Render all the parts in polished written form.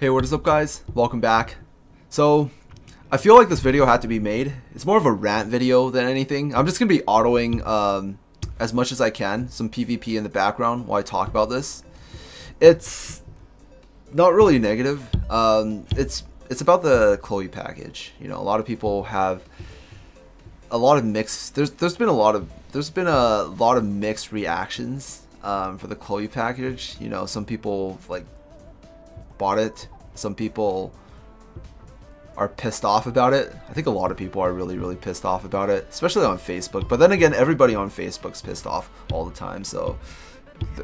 Hey, what is up guys? Welcome back. So, I feel like this video had to be made. It's more of a rant video than anything. I'm just going to be autoing as much as I can, some PvP in the background while I talk about this. It's not really negative. It's about the Chloe package. You know, a lot of people have a lot of mixed there's been a lot of mixed reactions for the Chloe package. You know, some people like bought it, some people are pissed off about it. I think a lot of people are really pissed off about it, especially on Facebook. But then again, everybody on Facebook's pissed off all the time, so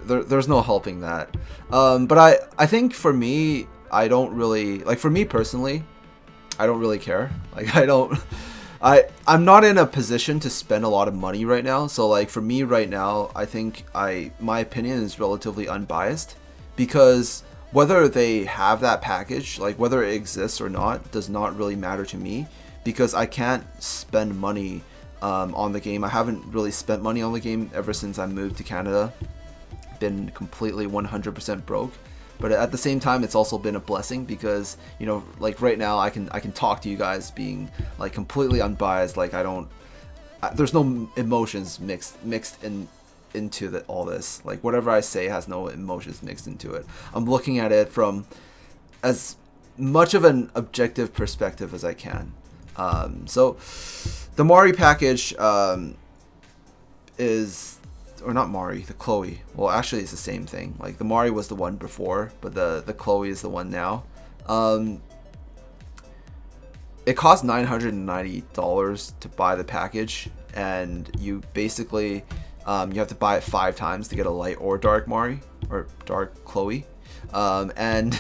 there's no helping that. But I think for me, I don't really, like for me personally, I don't really care. Like I'm not in a position to spend a lot of money right now. So like for me right now, I think my opinion is relatively unbiased, because whether they have that package, like whether it exists or not, does not really matter to me, because I can't spend money on the game. I haven't really spent money on the game ever since I moved to Canada. Been completely 100% broke. But at the same time, it's also been a blessing, because, you know, like right now I can talk to you guys being like completely unbiased. Like there's no emotions mixed in into all this. Like whatever I say has no emotions mixed into it. I'm looking at it from as much of an objective perspective as I can. So the Mari package the Chloe. Well, actually it's the same thing. Like the Mari was the one before, but the Chloe is the one now. It costs $990 to buy the package, and you basically you have to buy it 5 times to get a light or dark Mari or dark Chloe, and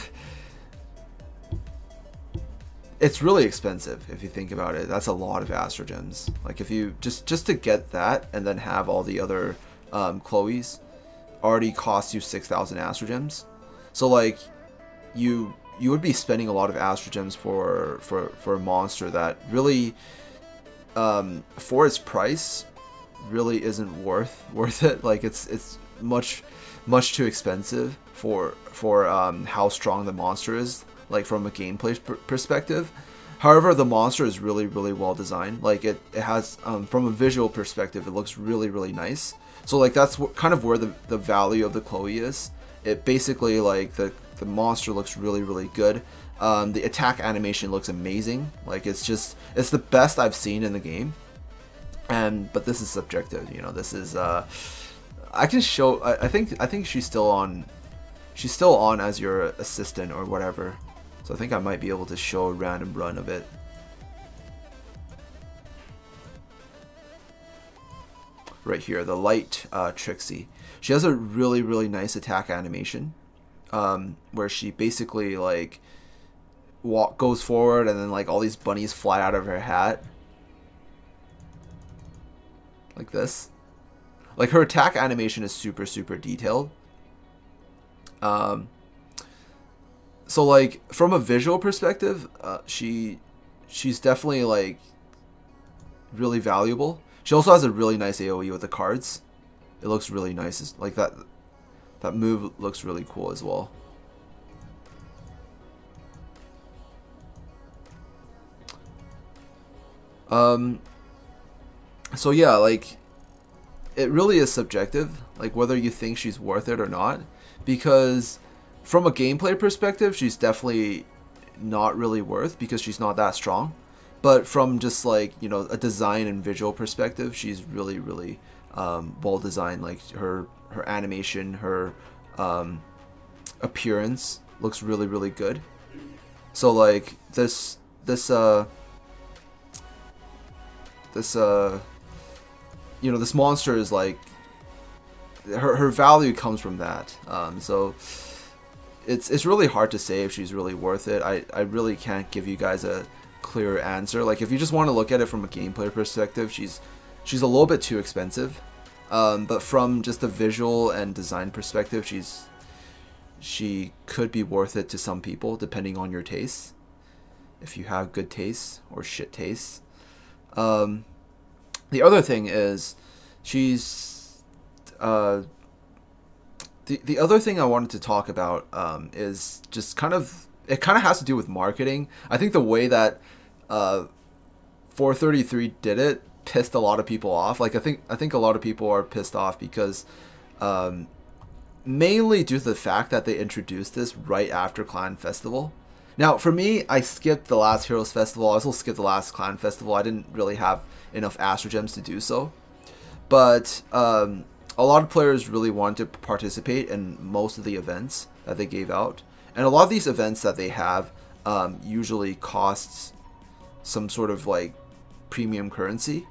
it's really expensive if you think about it. That's a lot of astrogems. Like if you just to get that and then have all the other Chloe's already costs you 6,000 astrogems. So like you would be spending a lot of astrogems for a monster that really for its price really isn't worth it. Like it's much too expensive for how strong the monster is, like from a gameplay perspective. However, the monster is really well designed. Like it has from a visual perspective, it looks really nice. So like that's kind of where the value of the Chloe is. It basically, like the monster looks really good. The attack animation looks amazing. Like it's the best I've seen in the game. But this is subjective, you know. This is I can show. I think she's still on. She's still on as your assistant or whatever. So I think I might be able to show a random run of it. Right here, the light Trixie. She has a really nice attack animation, where she basically like goes forward and then like all these bunnies fly out of her hat. Like this. Like her attack animation is super detailed. So like from a visual perspective, she's definitely like really valuable. She also has a really nice AoE with the cards. It looks really nice. Like that move looks really cool as well. So yeah, like it really is subjective, like whether you think she's worth it or not, because from a gameplay perspective, she's definitely not really worth, because she's not that strong. But from just like, you know, a design and visual perspective, she's really well designed. Like her animation, her appearance looks really good. So like this you know, this monster is like her value comes from that. So it's really hard to say if she's really worth it. I really can't give you guys a clear answer. Like if you just want to look at it from a gameplay perspective, she's a little bit too expensive. But from just the visual and design perspective, she could be worth it to some people, depending on your tastes. If you have good tastes or shit tastes. The other thing is, the other thing I wanted to talk about is just kind of it kind of has to do with marketing. I think the way that 4:33 did it pissed a lot of people off. Like I think a lot of people are pissed off because mainly due to the fact that they introduced this right after Clan Festival. Now, for me, I skipped the last Heroes Festival. I also skipped the last Clan Festival. I didn't really have enough Astro Gems to do so. But a lot of players really wanted to participate in most of the events that they gave out. And a lot of these events that they have usually costs some sort of like premium currency.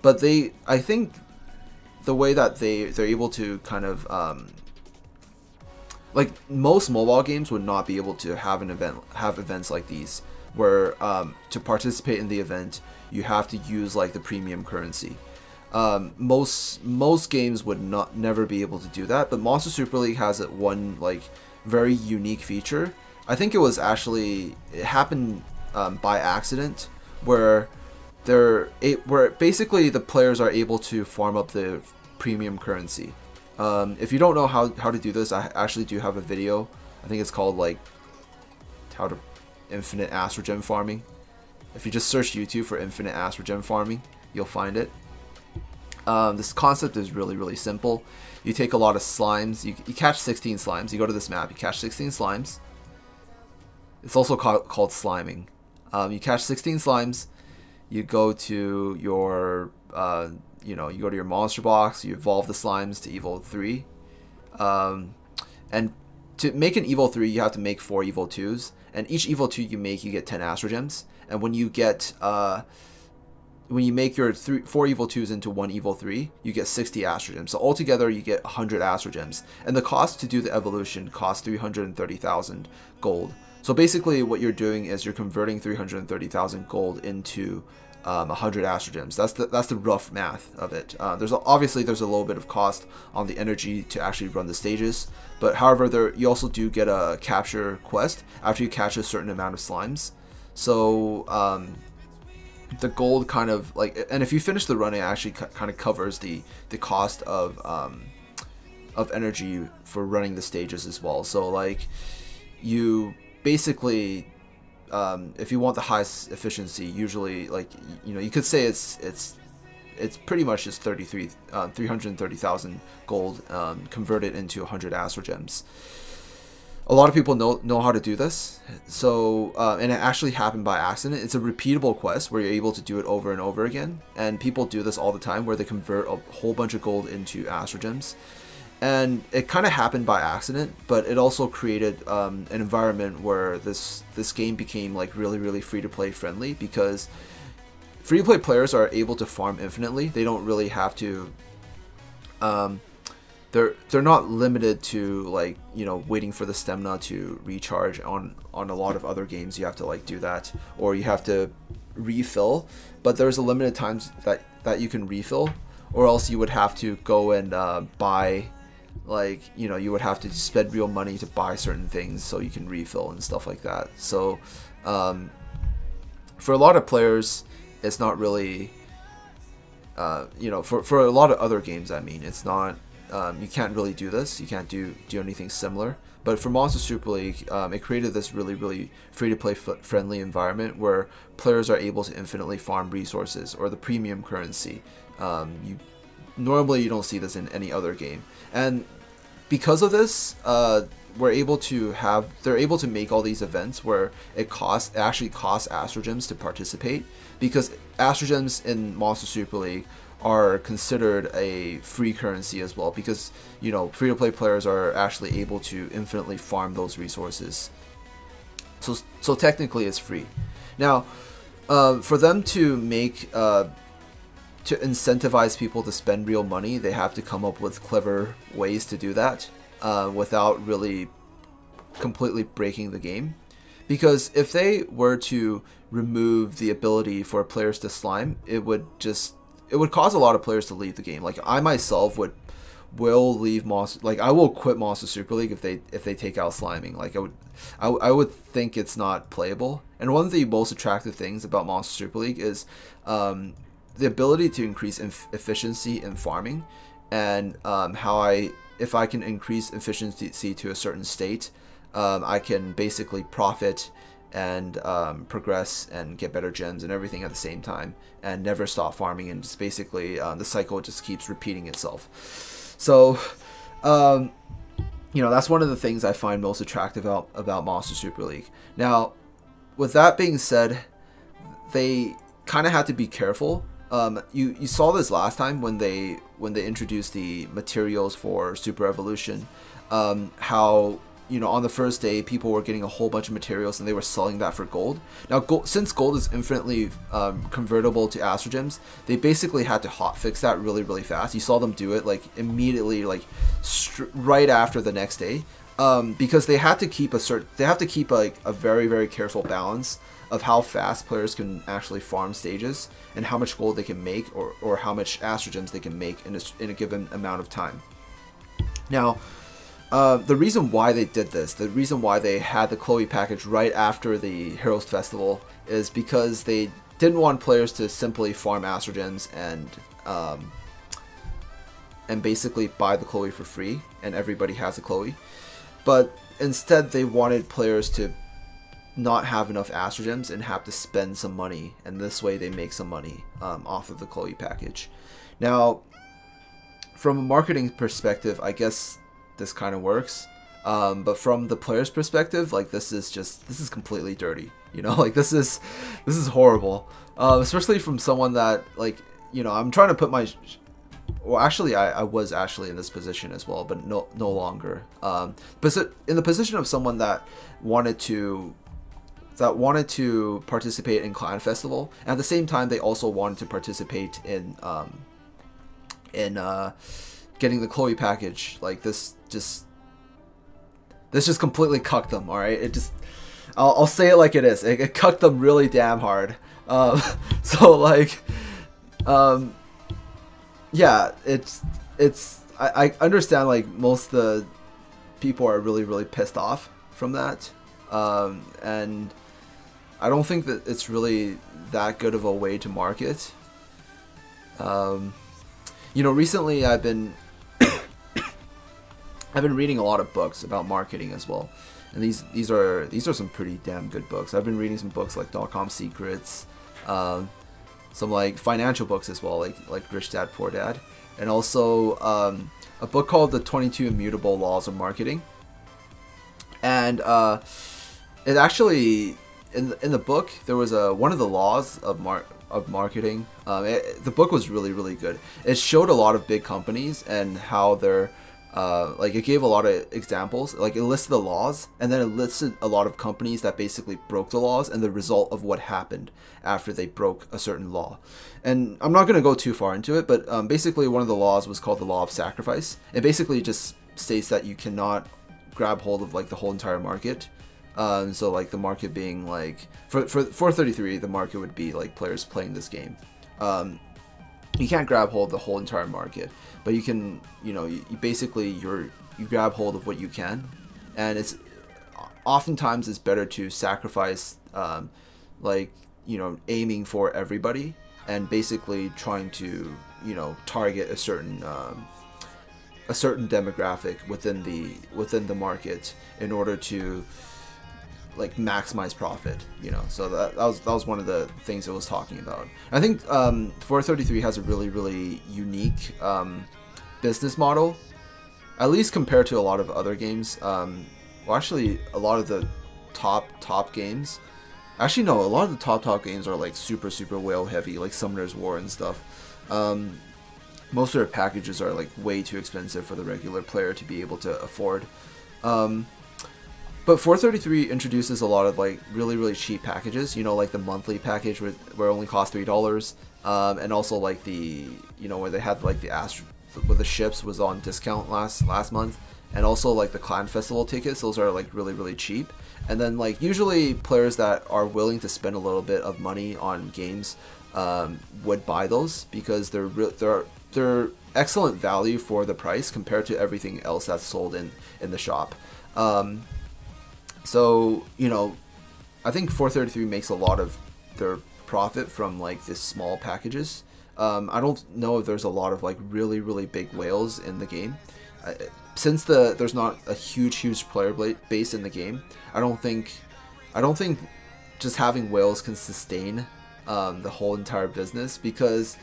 But they, I think the way that they're able to kind of... like most mobile games would not be able to have an event, have events like these, where to participate in the event you have to use like the premium currency. Most games would never be able to do that, but Monster Super League has it one like very unique feature. I think it was actually, it happened by accident, where basically the players are able to farm up the premium currency. If you don't know how to do this, I actually do have a video. I think it's called like how to infinite Astro Gem farming. If you just search YouTube for infinite Astro Gem farming, you'll find it. This concept is really simple. You take a lot of slimes, you catch 16 slimes, you go to this map, you catch 16 slimes. It's also called sliming. You catch 16 slimes, you go to your you go to your monster box, you evolve the slimes to Evo 3. And to make an Evo 3, you have to make 4 Evo 2s. And each Evo 2 you make, you get 10 Astro Gems. And when you get, when you make your 4 Evo 2s into 1 Evo 3, you get 60 Astro Gems. So altogether, you get 100 Astro Gems. And the cost to do the evolution costs 330,000 gold. So basically what you're doing is you're converting 330,000 gold into 100 Astro Gems. That's the rough math of it. Obviously there's a little bit of cost on the energy to actually run the stages, but however, you also do get a capture quest after you catch a certain amount of slimes. So the gold kind of like, and if you finish the run, it actually kind of covers the cost of energy for running the stages as well. So like you basically, if you want the highest efficiency, usually, like, you know, you could say it's pretty much just 330,000 gold converted into 100 Astro Gems. A lot of people know how to do this, so and it actually happened by accident. It's a repeatable quest where you're able to do it over and over again, and people do this all the time where they convert a whole bunch of gold into Astro Gems. And it kind of happened by accident, but it also created an environment where this game became like really free-to-play friendly, because free-to-play players are able to farm infinitely. They don't really have to. They're not limited to like, you know, waiting for the stamina to recharge. On a lot of other games, you have to like do that, or you have to refill. But there's a limited times that you can refill, or else you would have to go and buy. Like, you know, you would have to spend real money to buy certain things so you can refill and stuff like that. So for a lot of players, it's not really, you know, for a lot of other games, I mean, it's not, you can't really do this. You can't do anything similar. But for Monster Super League, it created this really free-to-play friendly environment where players are able to infinitely farm resources or the premium currency. Normally you don't see this in any other game, and because of this, they're able to make all these events where it actually costs Astro Gems to participate, because Astro Gems in Monster Super League are considered a free currency as well, because, you know, free-to-play players are actually able to infinitely farm those resources. So technically it's free. Now, for them to make to incentivize people to spend real money, they have to come up with clever ways to do that without really completely breaking the game. Because if they were to remove the ability for players to slime, it would cause a lot of players to leave the game. Like I myself will leave Monster, like I will quit Monster Super League if they take out sliming. Like I would think it's not playable. And one of the most attractive things about Monster Super League is the ability to increase efficiency in farming, and if I can increase efficiency to a certain state, I can basically profit and progress and get better gems and everything at the same time and never stop farming, and just basically the cycle just keeps repeating itself. So you know, that's one of the things I find most attractive about Monster Super League. Now, with that being said, they kind of have to be careful. You saw this last time when they introduced the materials for Super Evolution, how, you know, on the first day people were getting a whole bunch of materials and they were selling that for gold. Now, gold, since gold is infinitely convertible to astrogems, they basically had to hotfix that really fast. You saw them do it like immediately, like right after the next day, because they had to keep a like a very careful balance of how fast players can actually farm stages and how much gold they can make, or how much astrogems they can make in a given amount of time. Now, the reason why they did this, the reason why they had the Chloe package right after the Heroes Festival, is because they didn't want players to simply farm astrogems and basically buy the Chloe for free, and everybody has a Chloe. But instead, they wanted players to not have enough astrogems and have to spend some money, and this way they make some money off of the Chloe package. Now, from a marketing perspective, I guess this kind of works, but from the player's perspective, like, this is completely dirty, you know, like this is horrible, especially from someone that, like, you know, I'm trying to put my, well, actually I was actually in this position as well, but no longer, but in the position of someone that wanted to participate in Clan Festival, and at the same time they also wanted to participate in getting the Chloe package. Like, this just completely cucked them. All right, it just, I'll say it like it is. It cucked them really damn hard. So like, yeah, it's. I understand, like, most of the people are really pissed off from that, and I don't think that it's really that good of a way to market. You know, recently I've been reading a lot of books about marketing as well, and these are some pretty damn good books. I've been reading some books like Dotcom Secrets, some like financial books as well, like Rich Dad, Poor Dad, and also a book called The 22 Immutable Laws of Marketing. And it actually, in the book, there was one of the laws of marketing. The book was really good. It showed a lot of big companies and how they're like, it gave a lot of examples. Like, it listed the laws, and then it listed a lot of companies that basically broke the laws and the result of what happened after they broke a certain law. And I'm not going to go too far into it, but basically one of the laws was called the law of sacrifice. It basically just states that you cannot grab hold of, like, the whole entire market. So, like, the market being, like, for 4:33, the market would be, like, players playing this game. You can't grab hold of the whole entire market, but you can, you know, you basically grab hold of what you can, and it's oftentimes it's better to sacrifice, like, you know, aiming for everybody and basically trying to, you know, target a certain demographic within the market in order to, like, maximize profit, you know. So that was one of the things it was talking about. I think 4:33 has a really unique business model, at least compared to a lot of other games. Well, actually, a lot of the top games, actually no, a lot of the top games are like super whale heavy, like Summoner's War and stuff. Most of their packages are like way too expensive for the regular player to be able to afford. But 4:33 introduces a lot of, like, really cheap packages, you know, like the monthly package where it only costs $3, and also like the, you know, where they had like the where the ships was on discount last month, and also like the Clan Festival tickets. Those are like really cheap. And then, like, usually players that are willing to spend a little bit of money on games would buy those, because they're excellent value for the price compared to everything else that's sold in the shop. So, you know, I think 4:33 makes a lot of their profit from, like, the small packages. I don't know if there's a lot of, like, really big whales in the game. since there's not a huge player base in the game, I don't think just having whales can sustain the whole entire business, because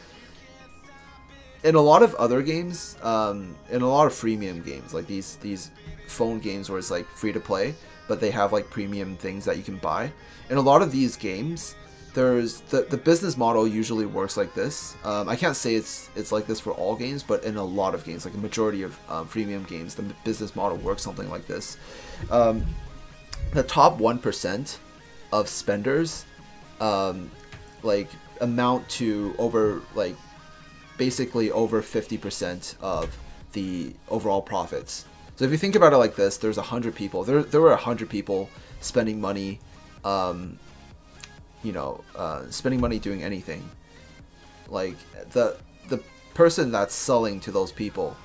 in a lot of other games, in a lot of freemium games, like these phone games where it's like free to play, but they have like premium things that you can buy. In a lot of these games, there's the business model usually works like this. I can't say it's like this for all games, but in a lot of games, like a majority of freemium games, the business model works something like this. The top 1% of spenders, like amount to over like basically over 50% of the overall profits. So if you think about it like this, there's 100 people. There were 100 people spending money, spending money doing anything. Like the person that's selling to those people,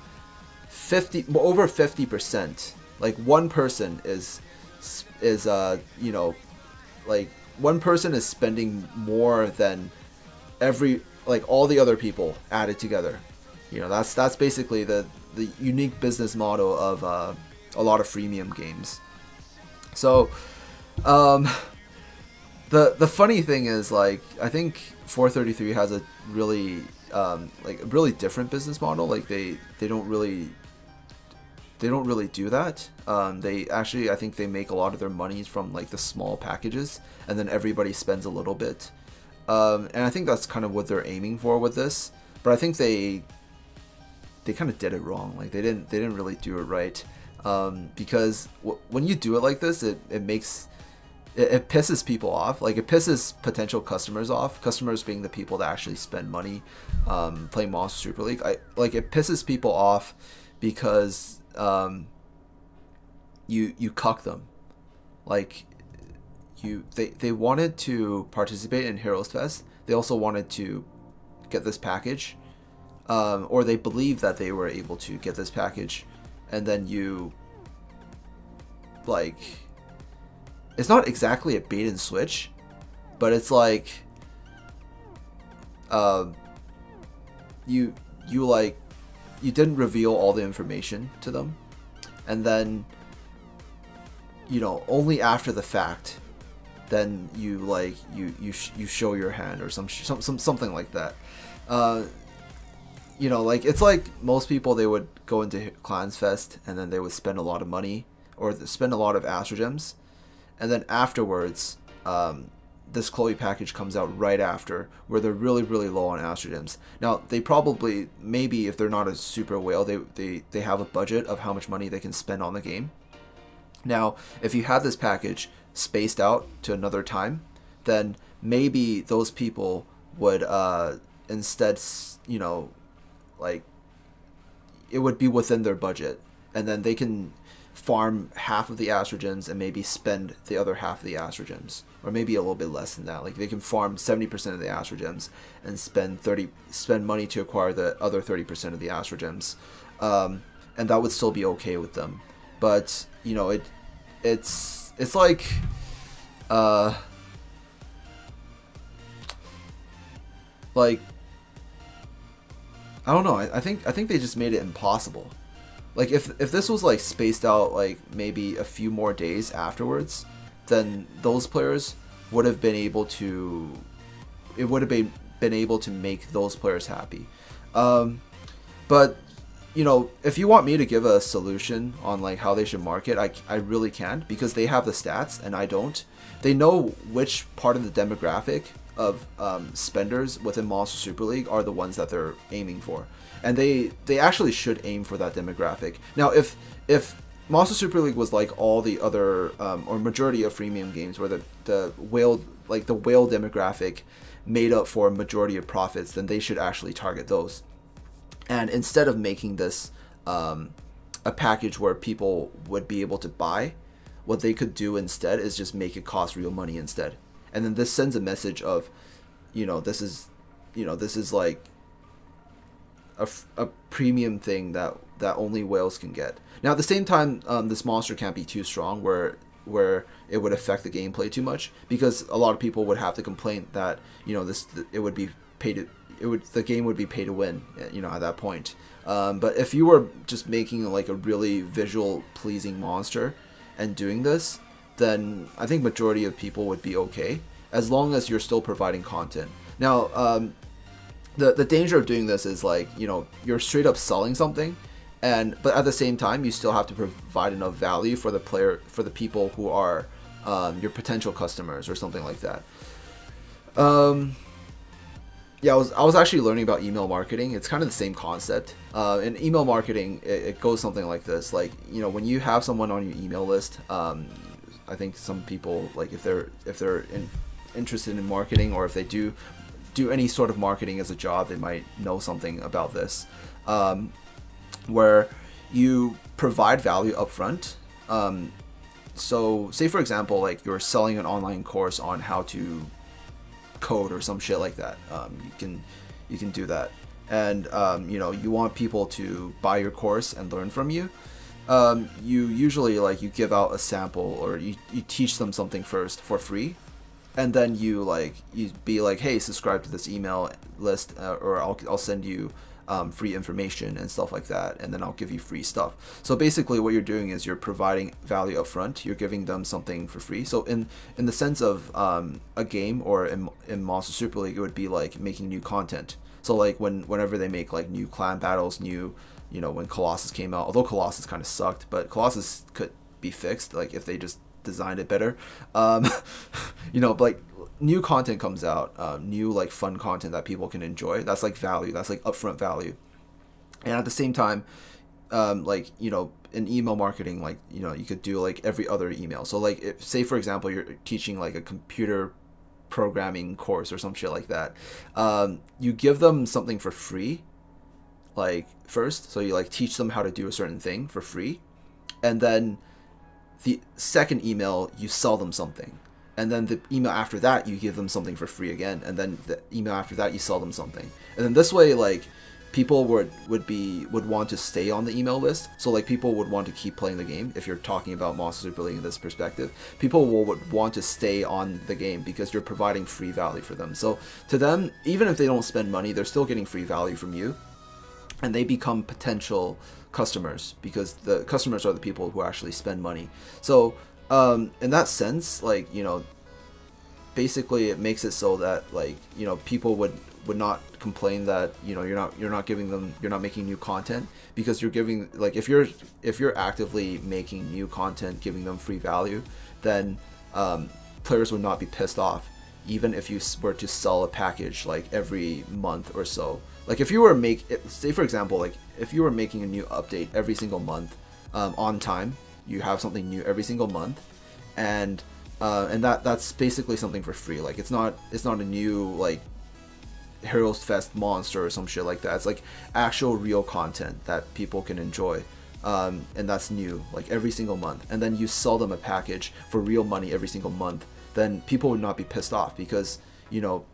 over 50%. Like one person is spending more than all the other people added together. You know, that's basically the unique business model of a lot of freemium games. So the funny thing is, like, I think 4:33 has a really really different business model. Like they don't really do that. They actually, I think they make a lot of their money from like the small packages, and then everybody spends a little bit. And I think that's kind of what they're aiming for with this, but I think they kind of did it wrong. Like they didn't really do it right, because when you do it like this, it pisses people off. Like it pisses potential customers off. Customers being the people that actually spend money playing Monster Super League. It pisses people off because you cuck them. Like they wanted to participate in Heroes Fest. They also wanted to get this package. Or they believe that they were able to get this package, and then it's not exactly a bait and switch, but it's like you didn't reveal all the information to them, and then only after the fact then you show your hand or something like that. It's like most people, they would go into Clans Fest and then they would spend a lot of money or spend a lot of Astro Gems, and then afterwards this Chloe package comes out right after, where they're really low on Astro Gems. Now they probably, maybe if they're not a super whale, they have a budget of how much money they can spend on the game. Now if you have this package spaced out to another time, then maybe those people would instead, it would be within their budget, and then they can farm half of the Astro Gems and maybe spend the other half of the Astro Gems, or maybe a little bit less than that. Like they can farm 70% of the Astro Gems and spend money to acquire the other 30% of the Astro Gems, and that would still be okay with them. But it's like I don't know. I think they just made it impossible. Like if this was like spaced out like maybe a few more days afterwards, then those players would have been able to, it would have been able to make those players happy. But if you want me to give a solution on like how they should market, I really can't, because they have the stats and I don't. They know which part of the demographic of spenders within Monster Super League are the ones that they're aiming for, and they actually should aim for that demographic. Now if Monster Super League was like all the other or majority of freemium games, where the whale demographic made up for a majority of profits, then they should actually target those, and instead of making this a package where people would be able to buy, what they could do instead is just make it cost real money instead. And then this sends a message of, this is like a premium thing that only whales can get. Now at the same time, this monster can't be too strong where it would affect the gameplay too much, because a lot of people would have the complaint that it would be pay to, the game would be pay to win, you know, at that point. But if you were just making like a really visual pleasing monster and doing this, then I think majority of people would be okay, as long as you're still providing content. Now, the danger of doing this is, like, you know, you're straight up selling something, but at the same time you still have to provide enough value for the player, for the people who are your potential customers or something like that. Yeah, I was actually learning about email marketing. It's kind of the same concept. In email marketing, it goes something like this. Like, you know, when you have someone on your email list, I think some people, like, if they're interested in marketing, or if they do any sort of marketing as a job, they might know something about this, where you provide value upfront. So say, for example, like you're selling an online course on how to code or some shit like that. You can do that, and you know, you want people to buy your course and learn from you. You usually, like, you give out a sample, or you teach them something first for free, and then you be like, hey, subscribe to this email list, or I'll send you free information and stuff like that, and then I'll give you free stuff. So basically what you're doing is you're providing value up front. You're giving them something for free. So in the sense of a game, or in Monster Super League, it would be like making new content. So like whenever they make like new clan battles, you know, when Colossus came out, although Colossus kind of sucked, but Colossus could be fixed, like, if they just designed it better. You know, like, new content comes out, new, like, fun content that people can enjoy. That's like value. That's like upfront value. And at the same time, like, you know, in email marketing, like, you know, you could do like every other email. So like, if, say for example, you're teaching like a computer programming course or some shit like that, you give them something for free, like, first. So you like teach them how to do a certain thing for free, and then the second email you sell them something. And then the email after that, you give them something for free again. And then the email after that, you sell them something. And then this way, like, people would want to stay on the email list. So like, people would want to keep playing the game. If you're talking about Monster Super League in this perspective, people would want to stay on the game because you're providing free value for them. So to them, even if they don't spend money, they're still getting free value from you, and they become potential customers, because the customers are the people who actually spend money. So in that sense, like, you know, basically it makes it so that, like, you know, people would not complain that, you know, you're not making new content, because you're giving, like, if you're actively making new content, giving them free value, then players would not be pissed off, even if you were to sell a package like every month or so. Like, if you were say for example, like, if you were making a new update every single month, on time, you have something new every single month, and that's basically something for free. Like, it's not a new, like, Heroes Fest monster or some shit like that. It's like actual real content that people can enjoy, and that's new, like, every single month. And then you sell them a package for real money every single month. Then people would not be pissed off, because, you know,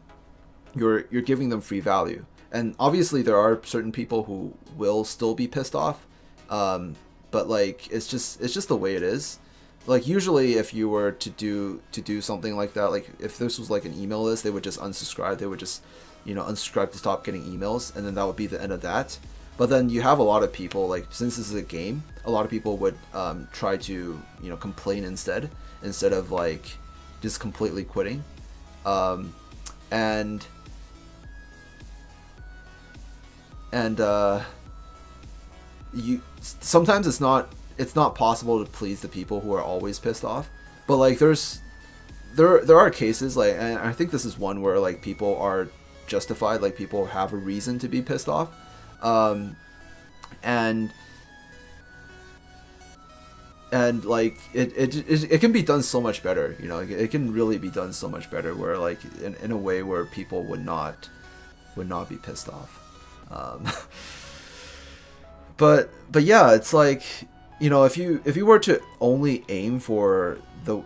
you're giving them free value. And obviously there are certain people who will still be pissed off, but like, it's just the way it is. Like, usually if you were to do something like that, like if this was like an email list, they would just unsubscribe. They would just, you know, unsubscribe to stop getting emails, and then that would be the end of that. But then you have a lot of people, like, since this is a game, a lot of people would try to, you know, complain instead of like just completely quitting. You sometimes it's not possible to please the people who are always pissed off, but like there are cases, like, and I think this is one where, like, people are justified, like, people have a reason to be pissed off, and like it can be done so much better, you know. It can really be done so much better, where, like, in a way where people would not be pissed off. But yeah, it's like, you know, if you were to only aim for the,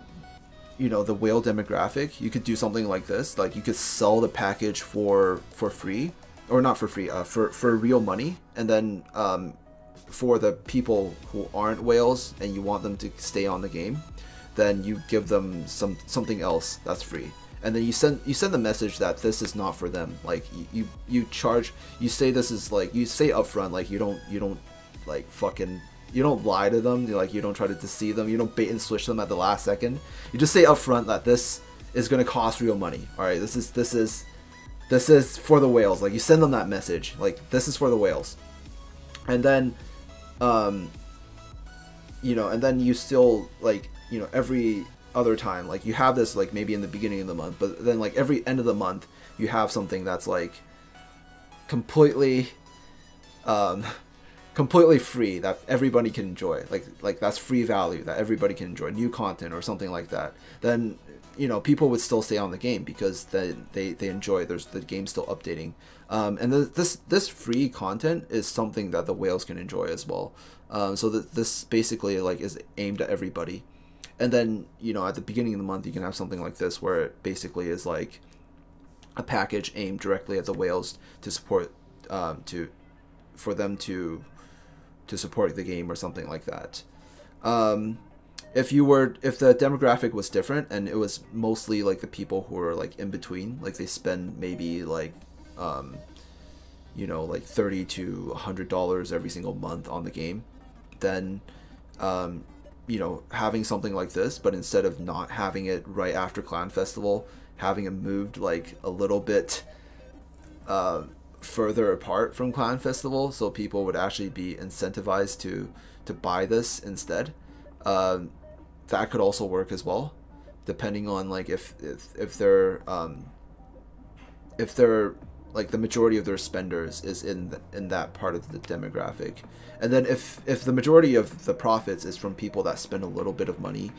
you know, the whale demographic, you could do something like this. Like, you could sell the package for free, or not for free, for real money. And then for the people who aren't whales and you want them to stay on the game, then you give them something else that's free. and then you send the message that this is not for them. Like you say this is, like, you say upfront, like you don't like fucking, you don't lie to them. You're like, you don't try to deceive them. You don't bait and switch them at the last second. You just say upfront that this is gonna cost real money. All right, this is for the whales. Like you send them that message, like this is for the whales, and then, you know, and then you still, like, you know, every other time, like you have this, like maybe in the beginning of the month, but then like every end of the month, you have something that's like completely, completely free that everybody can enjoy. Like that's free value that everybody can enjoy, new content or something like that. Then, you know, people would still stay on the game because they enjoy, there's the game still updating. And this free content is something that the whales can enjoy as well. So this basically like is aimed at everybody. And then, you know, at the beginning of the month, you can have something like this where it basically is like a package aimed directly at the whales to support, for them to support the game or something like that. If the demographic was different and it was mostly like the people who are like in between, like they spend maybe like, you know, like $30 to $100 every single month on the game, then, you know, having something like this, but instead of not having it right after Clan Festival, having it moved like a little bit, further apart from Clan Festival, so people would actually be incentivized to buy this instead. That could also work as well, depending on like if they're like the majority of their spenders is in that part of the demographic, and then if the majority of the profits is from people that spend a little bit of money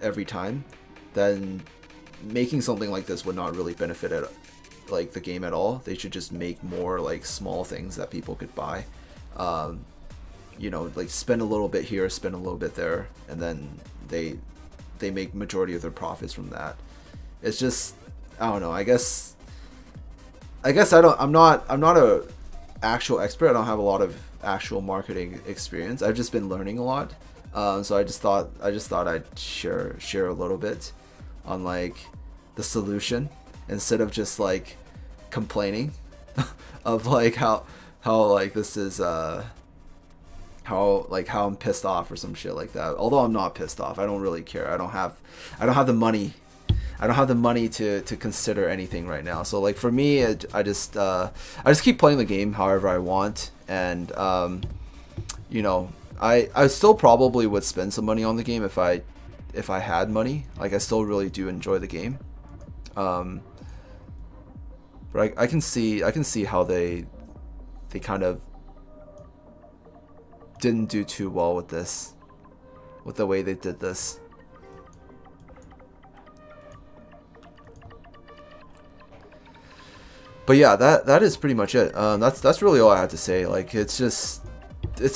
every time, then making something like this would not really benefit at like the game at all. They should just make more like small things that people could buy, you know, like spend a little bit here, spend a little bit there, and then they make majority of their profits from that. It's just, I don't know, I guess I'm not a actual expert. I don't have a lot of actual marketing experience. I've just been learning a lot, so I just thought I'd share a little bit on like the solution, instead of just like complaining of like how like this is how I'm pissed off or some shit like that. Although I'm not pissed off, I don't really care. I don't have the money. I don't have the money to consider anything right now. So like for me, I just keep playing the game however I want, and you know, I still probably would spend some money on the game if I had money. Like I still really do enjoy the game. But I can see how they kind of didn't do too well with this, with the way they did this. But yeah, that is pretty much it. That's really all I have to say. Like it's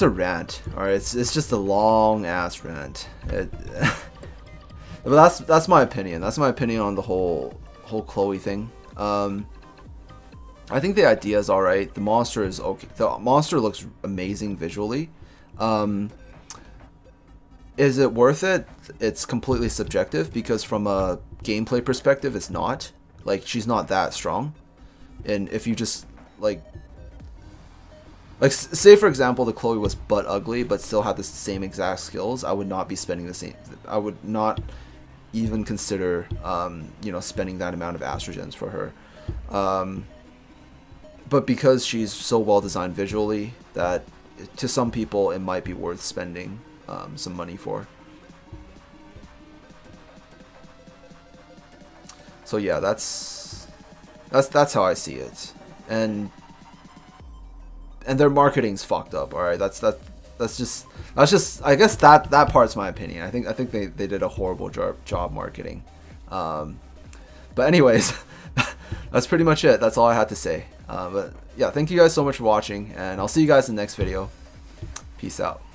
a rant. All right, it's just a long ass rant. But that's my opinion. That's my opinion on the whole Chloe thing. I think the idea is all right. The monster is okay. The monster looks amazing visually. Is it worth it? It's completely subjective, because from a gameplay perspective, it's not. Like she's not that strong. And if you just like say for example the Chloe was butt ugly but still had the same exact skills, I would not be spending the same. I would not even consider, you know, spending that amount of estrogens for her. But because she's so well designed visually, that to some people it might be worth spending some money for. So yeah, that's how I see it. And their marketing's fucked up. All right, that's just I guess that part's my opinion. I think they did a horrible job marketing. But anyways, that's pretty much it. That's all I had to say. But yeah, thank you guys so much for watching, and I'll see you guys in the next video. Peace out.